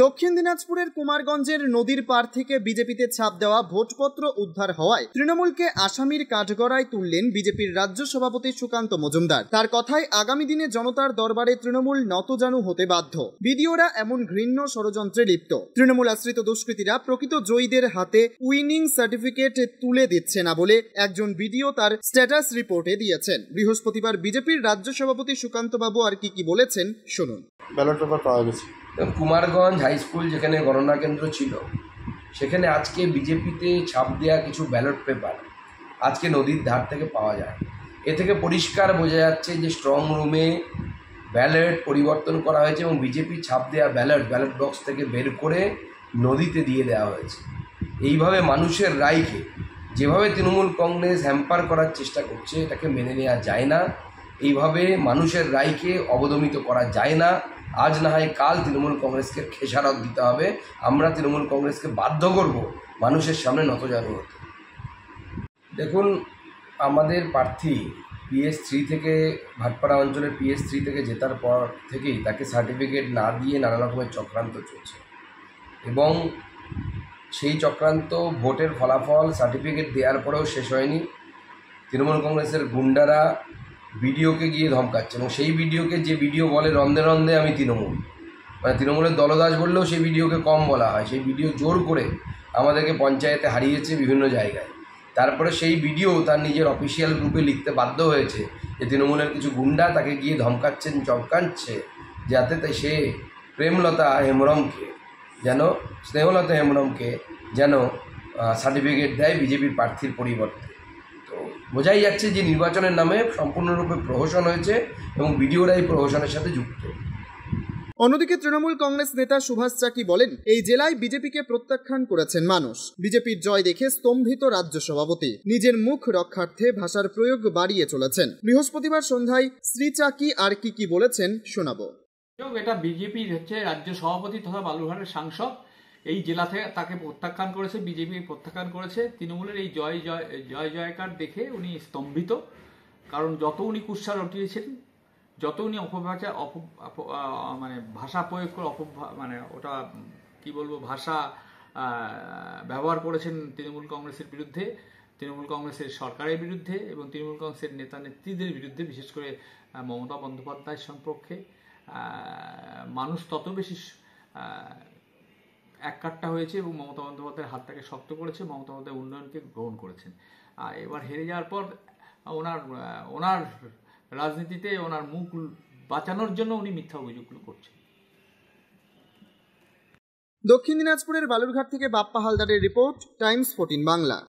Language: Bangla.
दक्षिण दिनाजपुरेर कुमारगंजेर नदीर पार थेके बीजेपीते छाप देवा भोटपत्र उद्धार हवाय तृणमूलके आसामीर काठगड़ाय तुललेन बीजेपीर राज्य सभापति सुकान्त मजुमदार। तार कथाय आगामी दिने जनतार दरबारे तृणमूल नतजानू होते बाध्य। बिडिओरा एमन घृण्य षड़यंत्रे लिप्त। तृणमूल आश्रित दुष्कृतीरा प्रकृत जयीदेर हाते उइनिंग सार्टिफिकेट तुले दिच्छे ना बोले एकजन बिडिओ तार स्टैटास रिपोर्टे दियेछेन। बृहस्पतिवार बीजेपीर राज्य सभापति सुकान्त बाबू आर कि कि बोलेछेन शुनुन। ব্যালট পেপার পাওয়া গেছে কুমারগঞ্জ হাই স্কুল যেখানে গণনা কেন্দ্র ছিল সেখানে আজকে বিজেপিতে ছাপ দেওয়া কিছু ব্যালট পেপার আজকে নদীর ধার থেকে পাওয়া যায়। এ থেকে পরিষ্কার বোঝা যাচ্ছে যে স্ট্রং রুমে ব্যালট পরিবর্তন করা হয়েছে এবং বিজেপি ছাপ দেওয়া ব্যালট বক্স থেকে বের করে নদীতে দিয়ে দেওয়া হয়েছে। এইভাবে মানুষের রায়কে যেভাবে তৃণমূল কংগ্রেস হ্যাম্পার করার চেষ্টা করছে এটাকে মেনে নেওয়া যায় না। এইভাবে মানুষের রায়কে অবদমিত করা যায় না। आज ना है कल तृणमूल कांग्रेस के खेसारत दीते हबे। आमरा तृणमूल कांग्रेस के बाध्य करब मानुषेर सामने नतजानू होते। देखुन आमादेर प्रार्थी PS3 थेके भाटपाड़ा अंचलेर PS3 थेके जेतार पर थेकेई ताके सार्टिफिकेट ना दिए नाना रकमेर चक्रान्त चलछे एबं सेई चक्रान्त भोटेर फलाफल सार्टिफिकेट देओयार परेओ शेष होयनि। तृणमूल कांग्रेसेर गुंडारा भिडिओ के गিয়ে धमकाচ্ছে এবং সেই ভিডিওকে যে ভিডিও বলে রন্ধে রন্ধে আমি তৃণমূল মানে তৃণমূলের দলদাস বললেও সেই ভিডিওকে কম বলা হয়। সেই ভিডিও জোর করে আমাদেরকে পঞ্চায়েতে হারিয়েছে বিভিন্ন জায়গায়। তারপরে সেই ভিডিও তার নিজের অফিসিয়াল গ্রুপে লিখতে বাধ্য হয়েছে যে তৃণমূলের কিছু গুন্ডা তাকে গিয়ে ধমকাচ্ছেন চমকাচ্ছে যাতে তাই সে স্নেহলতা হেমব্রমকে যেন সার্টিফিকেট দেয় বিজেপির প্রার্থীর পরিবর্তে। বোঝাই যাচ্ছে যে নির্বাচনের নামে সম্পূর্ণরূপে প্রহসন হয়েছে এবং ভিডিওরাই প্রহসনের সাথে যুক্ত। অন্যদিকে তৃণমূল কংগ্রেস নেতা সুভাষ চাকি বলেন এই জেলায় বিজেপিকে প্রত্যাখ্যান করেছেন মানুষ। বিজেপির জয় দেখে স্তম্ভিত রাজ্য সভাপতি নিজের মুখ রক্ষার্থে ভাষার প্রয়োগ বাড়িয়ে চলেছেন। বৃহস্পতিবার সন্ধ্যায় শ্রী চাকি আর কি কি বলেছেন শোনাবো। এটা বিজেপির হচ্ছে রাজ্য সভাপতি তথা বালুরঘাটের সাংসদ এই জেলা থেকে তাকে প্রত্যাখ্যান করেছে বিজেপি প্রত্যাখ্যান করেছে। তৃণমূলের এই জয়কার দেখে উনি স্তম্ভিত। কারণ যত উনি কুৎসা রটিয়েছেন যত উনি ভাষা প্রয়োগ করে ভাষা ব্যবহার করেছেন তৃণমূল কংগ্রেসের বিরুদ্ধে তৃণমূল কংগ্রেসের সরকারের বিরুদ্ধে এবং তৃণমূল কংগ্রেসের নেতা নেত্রীদের বিরুদ্ধে বিশেষ করে মমতা বন্দ্যোপাধ্যায়ের সম্পর্কে মানুষ তত বেশি এককাট্টা হয়েছে এবং মমতা বন্দ্যোপাধ্যায়ের হাতটাকে শক্ত করেছে মমতা বন্দ্যোপাধ্যায় উন্নয়নকে গ্রহণ করেছেন। আর এবার হেরে যাওয়ার পর ওনার রাজনীতিতে ওনার মুখ বাঁচানোর জন্য উনি মিথ্যা অভিযোগগুলো করছেন। দক্ষিণ দিনাজপুরের বালুরঘাট থেকে বাপ্পা হালদারের রিপোর্ট, টাইমস 14 বাংলা।